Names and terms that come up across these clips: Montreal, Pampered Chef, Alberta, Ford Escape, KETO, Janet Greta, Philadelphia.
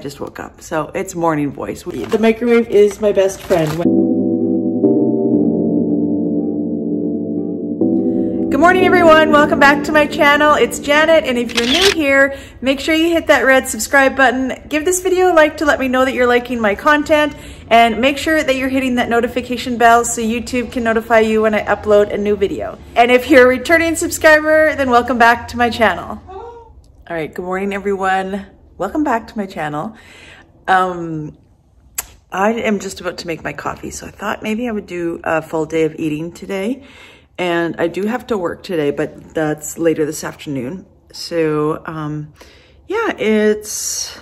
I just woke up, so it's morning voice. The microwave is my best friend. Good morning, everyone. Welcome back to my channel. It's Janet, and if you're new here, make sure you hit that red subscribe button. Give this video a like to let me know that you're liking my content, and make sure that you're hitting that notification bell so YouTube can notify you when I upload a new video. And if you're a returning subscriber, then welcome back to my channel. All right, good morning, everyone. Welcome back to my channel. I am just about to make my coffee, so I thought maybe I would do a full day of eating today. And I do have to work today, but that's later this afternoon. So yeah, it's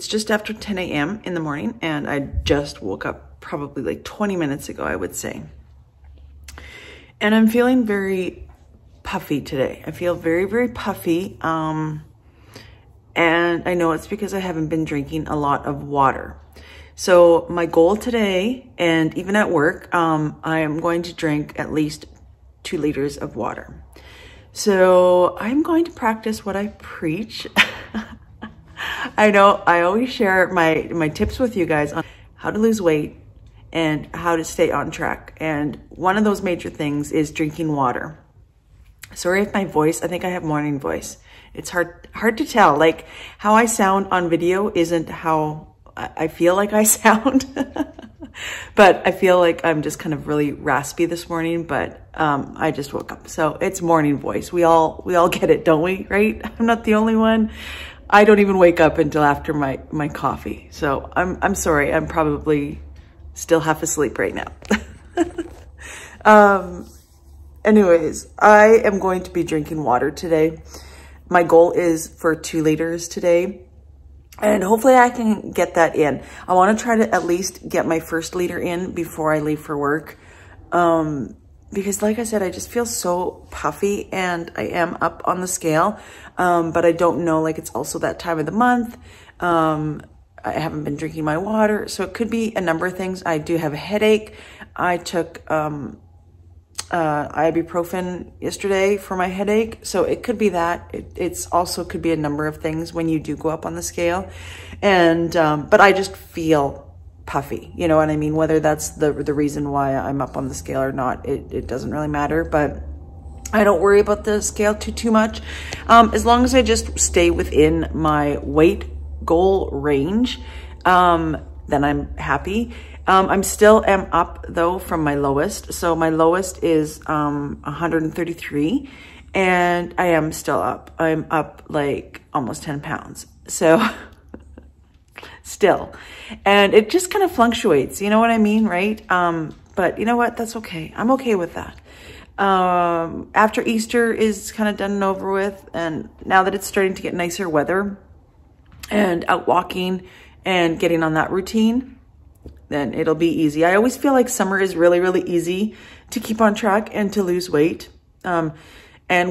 just after 10 a.m. in the morning, and I just woke up probably like 20 minutes ago, I would say. And I'm feeling very puffy today. I feel very, very puffy. And I know it's because I haven't been drinking a lot of water. So my goal today, and even at work, I am going to drink at least 2 liters of water. So I'm going to practice what I preach. I know I always share my tips with you guys on how to lose weight and how to stay on track. And one of those major things is drinking water. Sorry if my voice, I think I have morning voice. It's hard to tell. Like how I sound on video isn't how I feel like I sound, but I feel like I'm just kind of really raspy this morning, but I just woke up. So it's morning voice. We all get it, don't we? Right? I'm not the only one. I don't even wake up until after my coffee. So I'm sorry. I'm probably still half asleep right now. Anyways, I am going to be drinking water today. My goal is for 2 liters today. And hopefully I can get that in. I want to try to at least get my first liter in before I leave for work. Because like I said, I just feel so puffy and I am up on the scale. But I don't know, like it's also that time of the month. I haven't been drinking my water. So it could be a number of things. I do have a headache. I took ibuprofen yesterday for my headache. So it could be that. It's also could be a number of things when you do go up on the scale. And, but I just feel puffy, you know what I mean? Whether that's the reason why I'm up on the scale or not, it doesn't really matter, but I don't worry about the scale too much. As long as I just stay within my weight goal range, then I'm happy. I'm still am up though from my lowest. So my lowest is 133 and I am still up. I'm up like almost 10 pounds. So still, and it just kind of fluctuates. You know what I mean? Right. But you know what? That's okay. I'm okay with that. After Easter is kind of done and over with. And now that it's starting to get nicer weather and out walking and getting on that routine, then it'll be easy. I always feel like summer is really, really easy to keep on track and to lose weight. And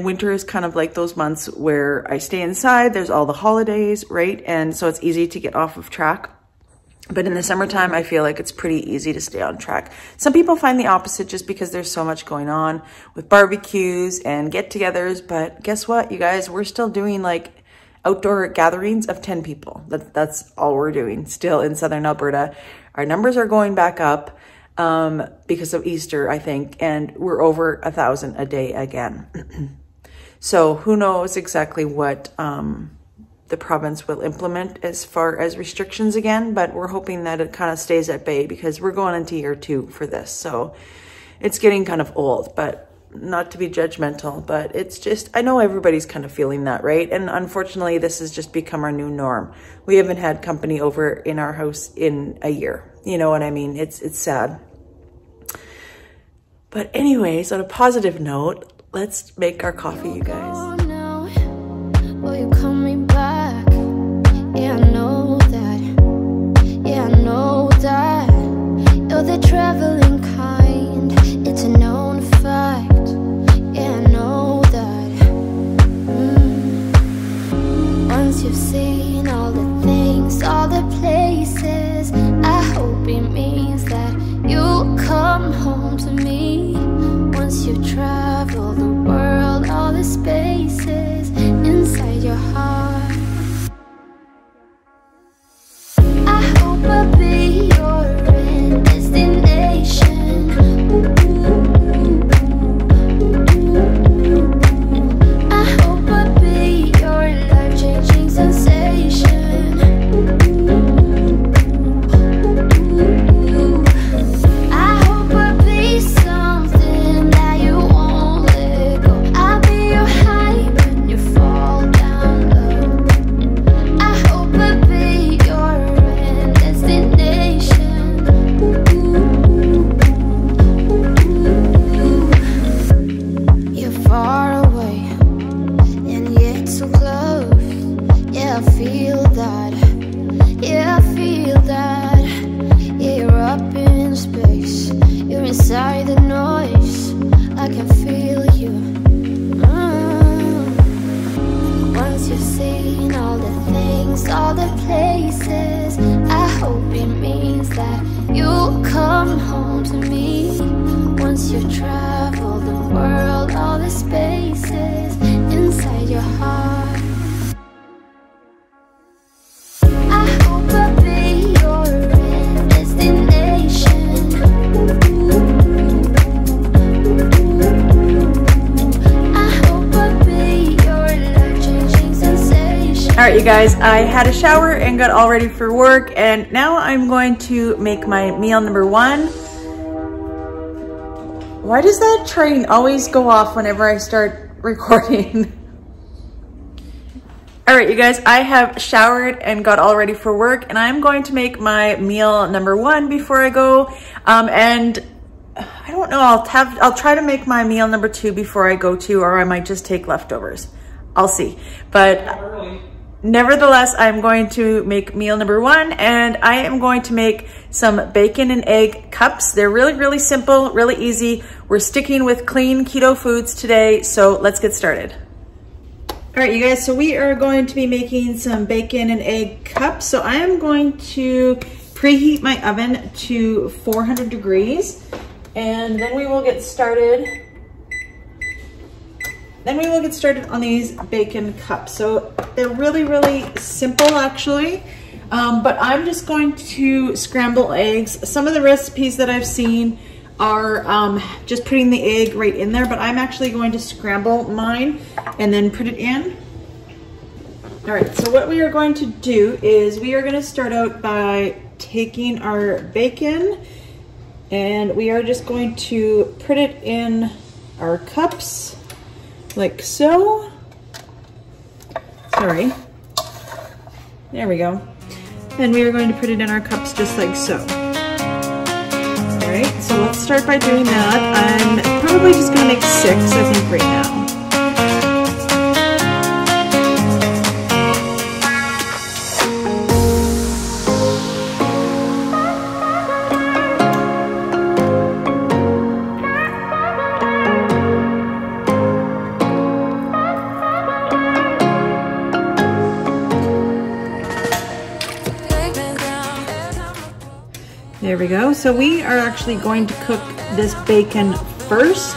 winter is kind of like those months where I stay inside, there's all the holidays, right? And so it's easy to get off of track. But in the summertime, I feel like it's pretty easy to stay on track. Some people find the opposite just because there's so much going on with barbecues and get-togethers. But guess what, you guys? We're still doing like outdoor gatherings of 10 people. That's all we're doing still in Southern Alberta. Our numbers are going back up because of Easter, I think, and we're over 1,000 a day again. So who knows exactly what the province will implement as far as restrictions again, but we're hoping that it kind of stays at bay because we're going into year 2 for this. So it's getting kind of old, but not to be judgmental, but it's just, I know everybody's kind of feeling that, right? And unfortunately, this has just become our new norm. We haven't had company over in our house in a year. You know what I mean? It's sad. But anyways, on a positive note, let's make our coffee, you guys. Travel the world, all the spaces inside your heart. Alright you guys, I had a shower and got all ready for work, and now I'm going to make my meal number one. Why does that train always go off whenever I start recording? Alright you guys, I have showered and got all ready for work, and I'm going to make my meal number one before I go. And I don't know, I'll try to make my meal number two before I go to, or I might just take leftovers. I'll see. But nevertheless, I'm going to make meal number one, and I am going to make some bacon and egg cups. They're really, really simple, really easy. We're sticking with clean keto foods today, so let's get started. All right, you guys, so we are going to be making some bacon and egg cups. So I am going to preheat my oven to 400 degrees, and then we will get started. Then we will get started on these bacon cups. So they're really, really simple actually, but I'm just going to scramble eggs. Some of the recipes that I've seen are just putting the egg right in there, but I'm actually going to scramble mine and then put it in. All right, so what we are going to do is we are gonna start out by taking our bacon, and we are just going to put it in our cups. Like so. Sorry. There we go. And we are going to put it in our cups just like so. Alright, so let's start by doing that. I'm probably just going to make six, I think, right now. There we go. So we are actually going to cook this bacon first,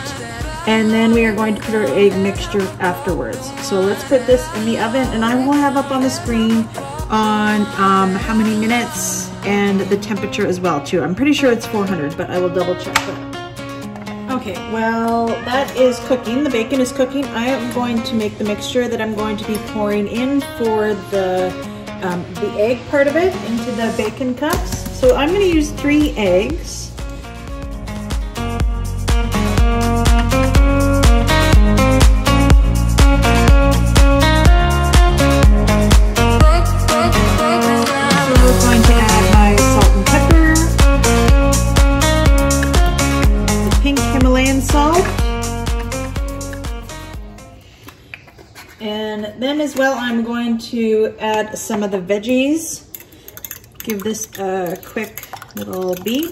and then we are going to put our egg mixture afterwards. So let's put this in the oven, and I will have up on the screen on how many minutes and the temperature as well too. I'm pretty sure it's 400, but I will double check that. Okay, well that is cooking. The bacon is cooking. I am going to make the mixture that I'm going to be pouring in for the egg part of it into the bacon cups. So I'm going to use 3 eggs. And then as well, I'm going to add some of the veggies. Give this a quick little beat.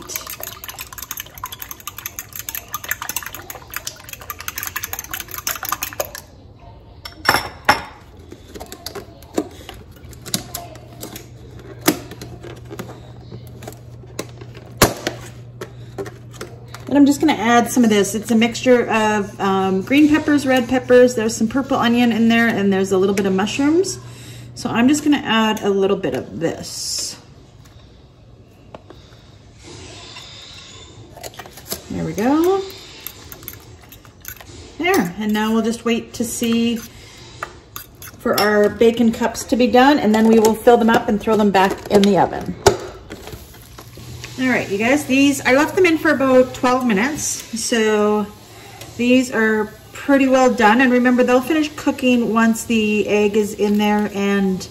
And I'm just gonna add some of this. It's a mixture of green peppers, red peppers, there's some purple onion in there, and there's a little bit of mushrooms. So I'm just gonna add a little bit of this. There we go. There, and now we'll just wait to see for our bacon cups to be done, and then we will fill them up and throw them back in the oven. All right, you guys, these, I left them in for about 12 minutes. So these are pretty well done. And remember, they'll finish cooking once the egg is in there, and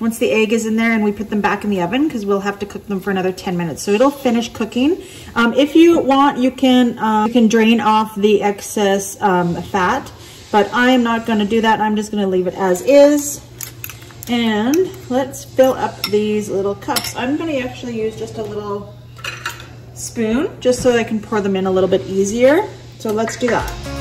once the egg is in there and we put them back in the oven, because we'll have to cook them for another 10 minutes. So it'll finish cooking. If you want, you can drain off the excess fat, but I am not gonna do that. I'm just gonna leave it as is. And let's fill up these little cups. I'm gonna actually use just a little spoon, just so I can pour them in a little bit easier. So let's do that.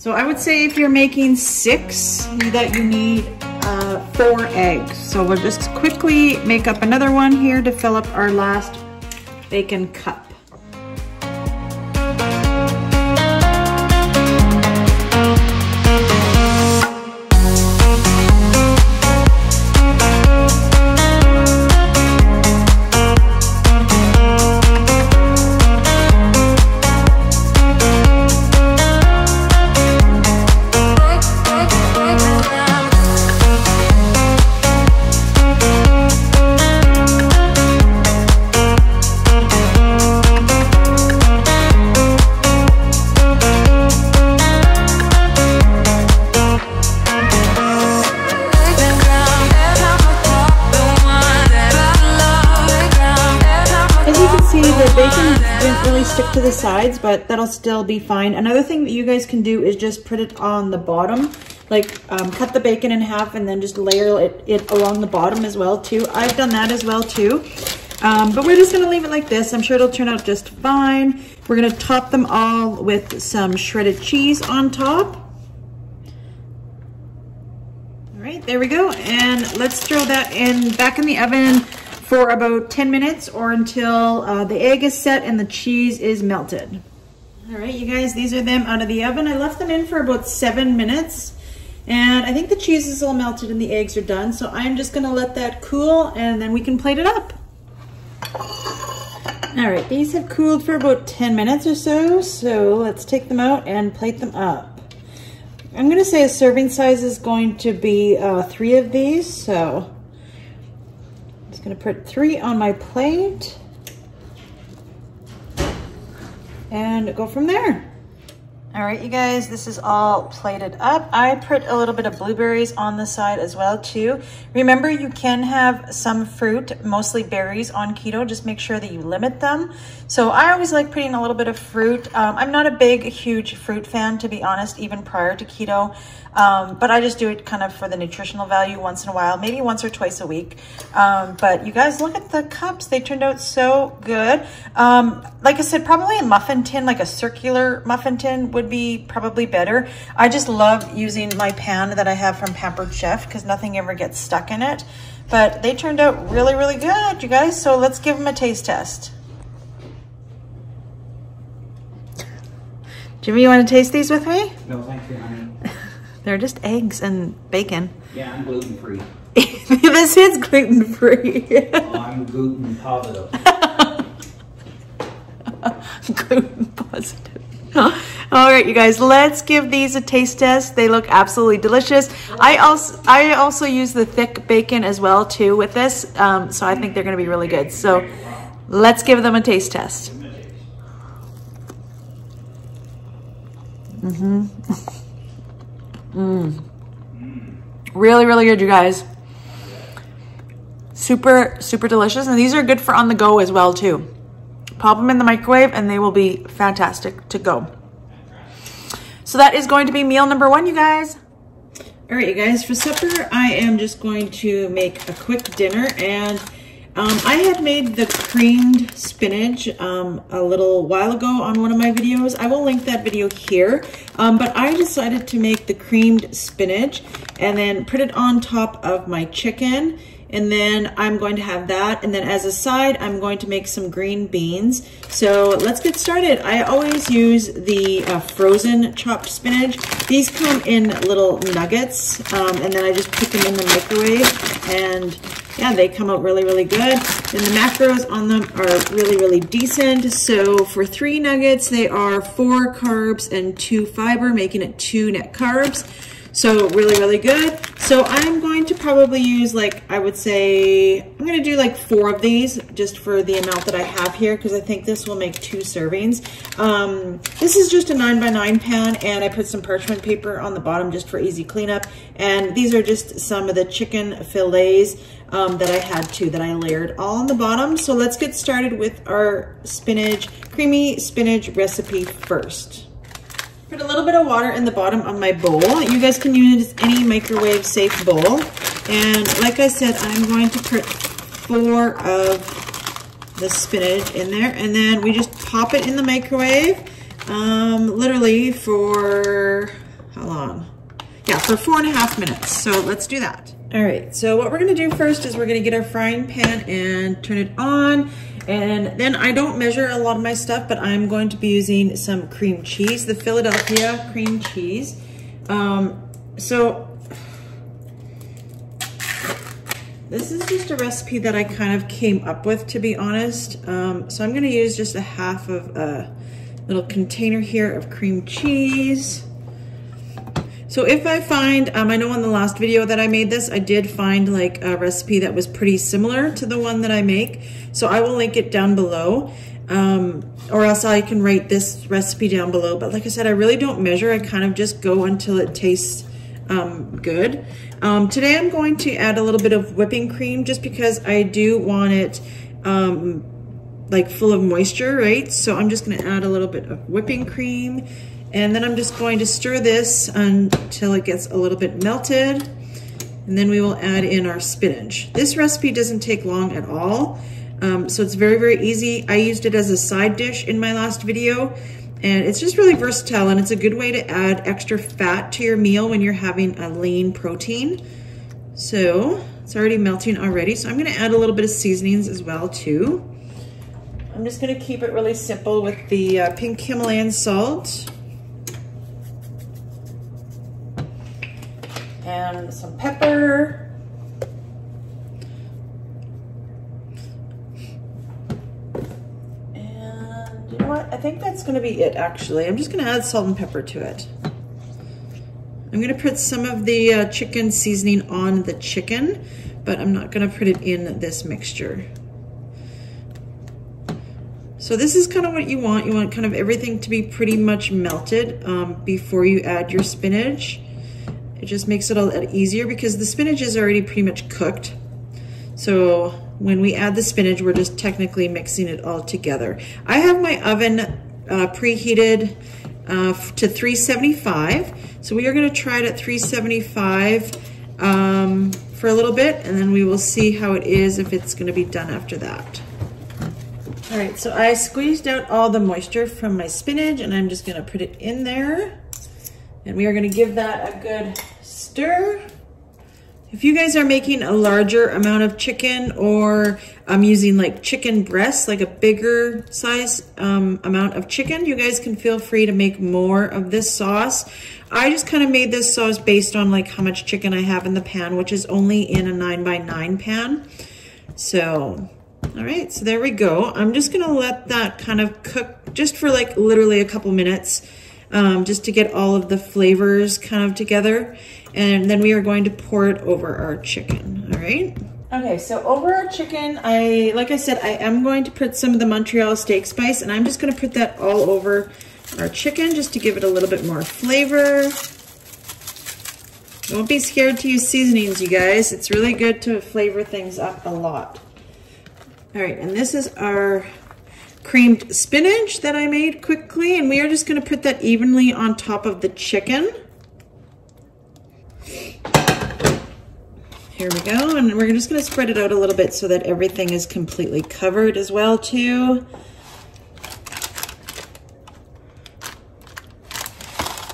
So I would say if you're making six, that you need 4 eggs. So we'll just quickly make up another one here to fill up our last bacon cup. Stick to the sides, but that'll still be fine. Another thing that you guys can do is just put it on the bottom, like cut the bacon in half and then just layer it along the bottom as well too. I've done that as well too, but we're just gonna leave it like this. I'm sure it'll turn out just fine. We're gonna top them all with some shredded cheese on top. All right, there we go. And let's throw that in back in the oven for about 10 minutes or until the egg is set and the cheese is melted. All right, you guys, these are them out of the oven. I left them in for about 7 minutes, and I think the cheese is all melted and the eggs are done. So I'm just gonna let that cool and then we can plate it up. All right, these have cooled for about 10 minutes or so. So let's take them out and plate them up. I'm gonna say a serving size is going to be 3 of these, so I'm gonna put 3 on my plate and go from there. All right, you guys, this is all plated up. I put a little bit of blueberries on the side as well too. Remember, you can have some fruit, mostly berries on keto. Just make sure that you limit them. So I always like putting a little bit of fruit. I'm not a big, huge fruit fan, to be honest, even prior to keto. But I just do it kind of for the nutritional value once in a while, maybe once or twice a week. But you guys, look at the cups. They turned out so good. Like I said, probably a muffin tin, like a circular muffin tin would be probably better. I just love using my pan that I have from Pampered Chef because nothing ever gets stuck in it. But they turned out really, really good, you guys. So let's give them a taste test. Jimmy, you want to taste these with me? No, thank you, honey. They're just eggs and bacon. Yeah, I'm gluten-free. This is gluten-free. Oh, I'm gluten positive. Gluten positive. All right, you guys, let's give these a taste test. They look absolutely delicious. I also use the thick bacon as well too with this, so I think they're gonna be really good. So let's give them a taste test. Mm-hmm. Really, really good, you guys. Super delicious. And these are good for on the go as well too. Pop them in the microwave and they will be fantastic to go. So that is going to be meal number one, you guys. All right, you guys, for supper, I am just going to make a quick dinner. And I had made the creamed spinach a little while ago on one of my videos. I will link that video here. But I decided to make the creamed spinach and then put it on top of my chicken. And then I'm going to have that. And then as a side, I'm going to make some green beans. So let's get started. I always use the frozen chopped spinach. These come in little nuggets. And then I just put them in the microwave. And yeah, they come out really good. And the macros on them are really decent. So for 3 nuggets, they are 4 carbs and 2 fiber, making it 2 net carbs. So really good. So I'm going to probably use like, I would say, I'm gonna do like 4 of these just for the amount that I have here, because I think this will make 2 servings. This is just a 9x9 pan, and I put some parchment paper on the bottom just for easy cleanup. And these are just some of the chicken fillets that I had too, that I layered all on the bottom. So let's get started with our spinach, creamy spinach recipe first. Put a little bit of water in the bottom of my bowl. You guys can use any microwave safe bowl. And like I said, I'm going to put 4 of the spinach in there, and then we just pop it in the microwave literally for, how long? Yeah, for 4.5 minutes. So let's do that. All right, so what we're gonna do first is we're gonna get our frying pan and turn it on. And then I don't measure a lot of my stuff, but I'm going to be using some cream cheese, the Philadelphia cream cheese. So this is just a recipe that I kind of came up with, to be honest. So I'm gonna use just a half of a little container here of cream cheese. So if I find, I know in the last video that I made this, I did find like a recipe that was pretty similar to the one that I make. So I will link it down below, or else I can write this recipe down below. But like I said, I really don't measure. I kind of just go until it tastes good. Today I'm going to add a little bit of whipping cream just because I do want it like full of moisture, right? So I'm just gonna add a little bit of whipping cream. And then I'm just going to stir this until it gets a little bit melted. And then we will add in our spinach. This recipe doesn't take long at all. So it's very easy. I used it as a side dish in my last video. And it's just really versatile, and it's a good way to add extra fat to your meal when you're having a lean protein. So it's already melting already. So I'm gonna add a little bit of seasonings as well too. I'm just gonna keep it really simple with the pink Himalayan salt. And some pepper. And you know what? I think that's gonna be it actually. I'm just gonna add salt and pepper to it. I'm gonna put some of the chicken seasoning on the chicken, but I'm not gonna put it in this mixture. So this is kind of what you want. You want kind of everything to be pretty much melted before you add your spinach. It just makes it a lot easier because the spinach is already pretty much cooked. So when we add the spinach, we're just technically mixing it all together. I have my oven preheated to 375. So we are gonna try it at 375 for a little bit, and then we will see how it is, if it's gonna be done after that. All right, so I squeezed out all the moisture from my spinach, and I'm just gonna put it in there. And we are gonna give that a good stir. If you guys are making a larger amount of chicken, or I'm using like chicken breasts, like a bigger size amount of chicken, you guys can feel free to make more of this sauce. I just kind of made this sauce based on like how much chicken I have in the pan, which is only in a 9x9 pan. So, all right, so there we go. I'm just gonna let that kind of cook just for like literally a couple minutes. Just to get all of the flavors kind of together. And then we are going to pour it over our chicken, all right? Okay, so over our chicken, like I said, I am going to put some of the Montreal steak spice, and I'm just gonna put that all over our chicken just to give it a little bit more flavor. Don't be scared to use seasonings, you guys. It's really good to flavor things up a lot. All right, and this is our creamed spinach that I made quickly, and we are just gonna put that evenly on top of the chicken. Here we go, and we're just gonna spread it out a little bit so that everything is completely covered as well too.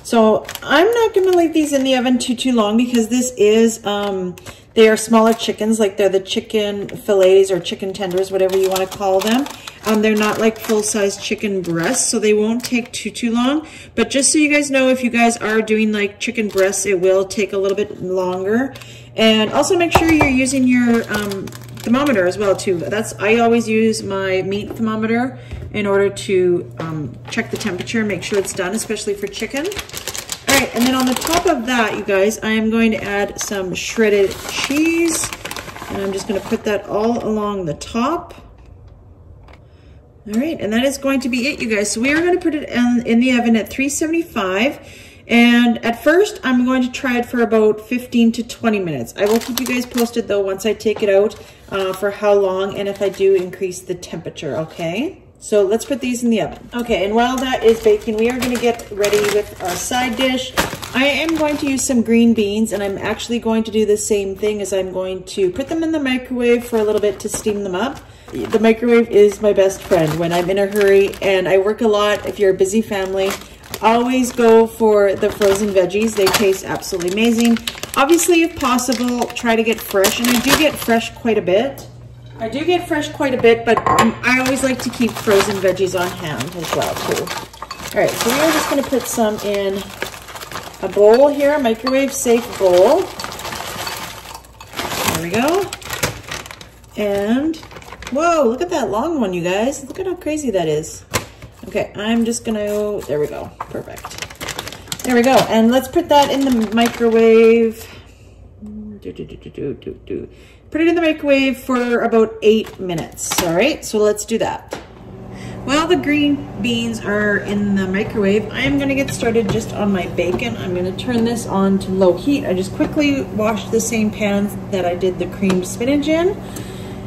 So I'm not gonna leave these in the oven too long because this is, they are smaller chickens, like they're the chicken fillets or chicken tenders, whatever you wanna call them. They're not like full-size chicken breasts, so they won't take too long. But just so you guys know, if you guys are doing like chicken breasts, it will take a little bit longer. And also make sure you're using your thermometer as well too. I always use my meat thermometer in order to check the temperature, make sure it's done, especially for chicken. All right, and then on the top of that, you guys, I am going to add some shredded cheese. And I'm just gonna put that all along the top. All right, and that is going to be it, you guys. So we are gonna put it in the oven at 375. And at first, I'm going to try it for about 15 to 20 minutes. I will keep you guys posted though once I take it out for how long and if I do increase the temperature, okay? So let's put these in the oven. Okay, and while that is baking, we are gonna get ready with our side dish. I am going to use some green beans, and I'm actually going to do the same thing as I'm going to put them in the microwave for a little bit to steam them up. The microwave is my best friend when I'm in a hurry and I work a lot. If you're a busy family, always go for the frozen veggies. They taste absolutely amazing. Obviously, if possible, try to get fresh, and I do get fresh quite a bit. But I always like to keep frozen veggies on hand as well, too. All right, so we are just gonna put some in a bowl here, a microwave-safe bowl. There we go. And, whoa, look at that long one, you guys. Look at how crazy that is. Okay, I'm just gonna, there we go, perfect. There we go, and let's put that in the microwave. Put it in the microwave for about 8 minutes, all right? So let's do that. While the green beans are in the microwave, I'm gonna get started just on my bacon. I'm gonna turn this on to low heat. I just quickly washed the same pans that I did the creamed spinach in.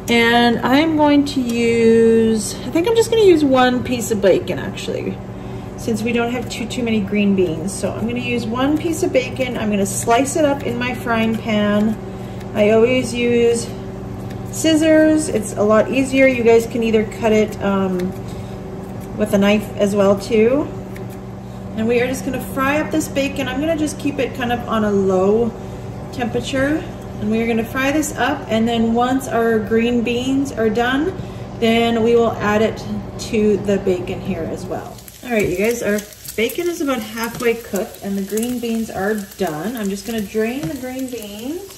And I'm going to use, I think I'm just gonna use one piece of bacon actually, since we don't have too many green beans. So I'm gonna use one piece of bacon. I'm gonna slice it up in my frying pan. I always use scissors. It's a lot easier. You guys can either cut it with a knife as well too. And we are just gonna fry up this bacon. I'm gonna just keep it kind of on a low temperature. And we're gonna fry this up, and then once our green beans are done, then we will add it to the bacon here as well. All right, you guys, our bacon is about halfway cooked and the green beans are done. I'm just gonna drain the green beans.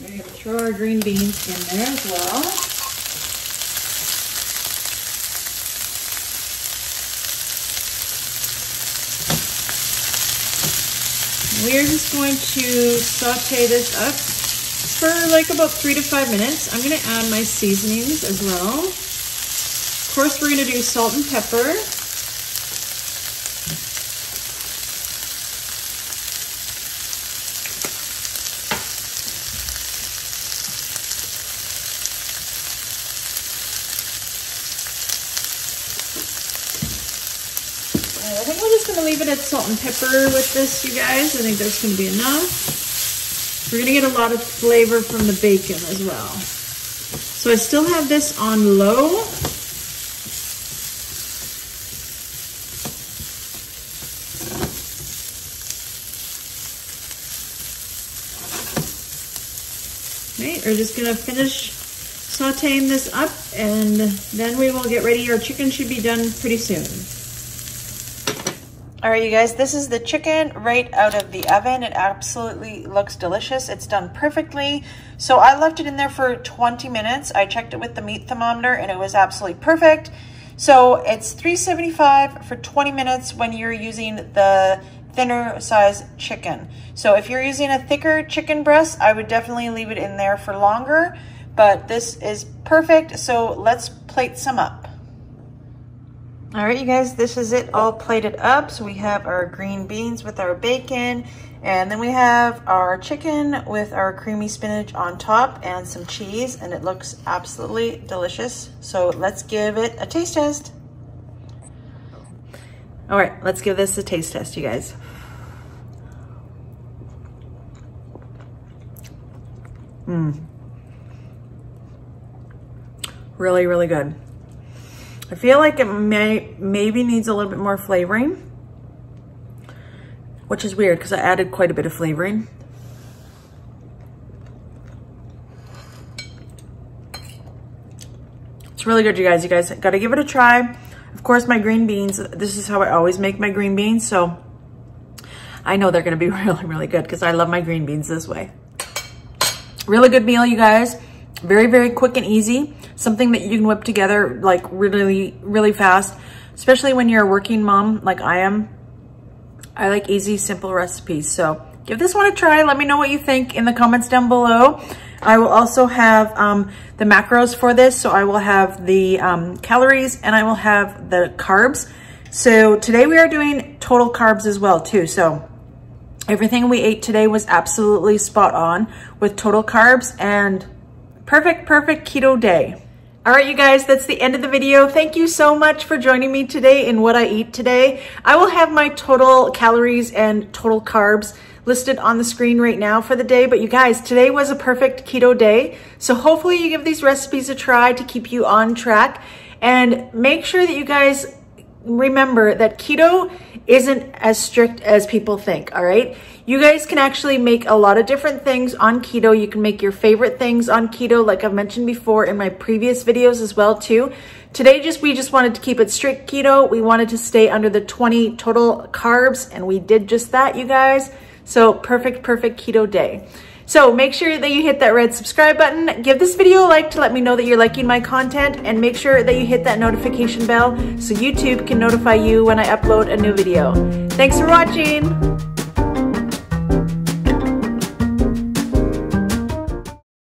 We're gonna throw our green beans in there as well. We're just going to saute this up for like about 3 to 5 minutes. I'm gonna add my seasonings as well. Of course, we're gonna do salt and pepper. Leave it at salt and pepper with this, you guys. I think that's going to be enough. We're going to get a lot of flavor from the bacon as well. So I still have this on low. Right, we're just going to finish sauteing this up, and then we will get ready. Our chicken should be done pretty soon. All right, you guys, this is the chicken right out of the oven. It absolutely looks delicious. It's done perfectly. So I left it in there for 20 minutes. I checked it with the meat thermometer and it was absolutely perfect. So it's 375 for 20 minutes when you're using the thinner size chicken. So if you're using a thicker chicken breast, I would definitely leave it in there for longer, but this is perfect. So let's plate some up. All right, you guys, this is it all plated up. So we have our green beans with our bacon, and then we have our chicken with our creamy spinach on top and some cheese, and it looks absolutely delicious. So let's give it a taste test. All right, let's give this a taste test, you guys. Really, really good. I feel like it maybe needs a little bit more flavoring, which is weird because I added quite a bit of flavoring. It's really good, you guys. You guys got to give it a try. Of course, my green beans, this is how I always make my green beans. So I know they're going to be really, really good because I love my green beans this way. Really good meal, you guys. Very, very quick and easy. Something that you can whip together like really, really fast, especially when you're a working mom like I am. I like easy, simple recipes. So give this one a try. Let me know what you think in the comments down below. I will also have the macros for this. So I will have the calories and I will have the carbs. So today we are doing total carbs as well too. So everything we ate today was absolutely spot on with total carbs and perfect, perfect keto day. All right, you guys, that's the end of the video. Thank you so much for joining me today in what I eat today. I will have my total calories and total carbs listed on the screen right now for the day. But you guys, today was a perfect keto day. So hopefully you give these recipes a try to keep you on track, and make sure that you guys remember that keto isn't as strict as people think. All right. You guys can actually make a lot of different things on keto. You can make your favorite things on keto, like I've mentioned before in my previous videos as well too. Today, we just wanted to keep it strict keto. We wanted to stay under the 20 total carbs, and we did just that, you guys. So perfect, perfect keto day. So make sure that you hit that red subscribe button. Give this video a like to let me know that you're liking my content, and make sure that you hit that notification bell so YouTube can notify you when I upload a new video. Thanks for watching.